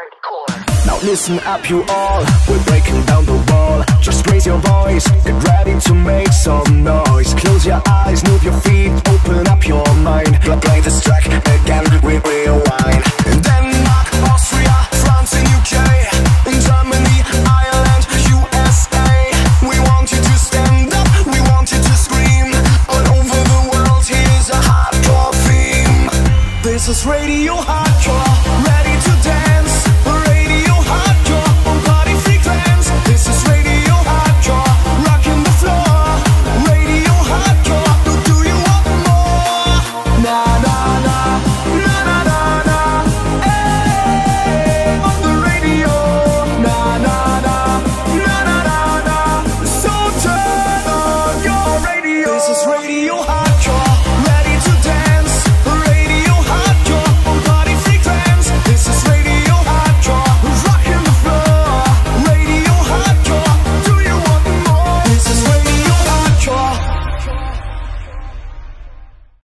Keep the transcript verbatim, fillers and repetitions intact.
Hardcore. Now listen up you all, we're breaking down the wall. Just raise your voice, get ready to make some noise. Close your eyes, move your feet, open up your mind. Play this track again, we rewind. And then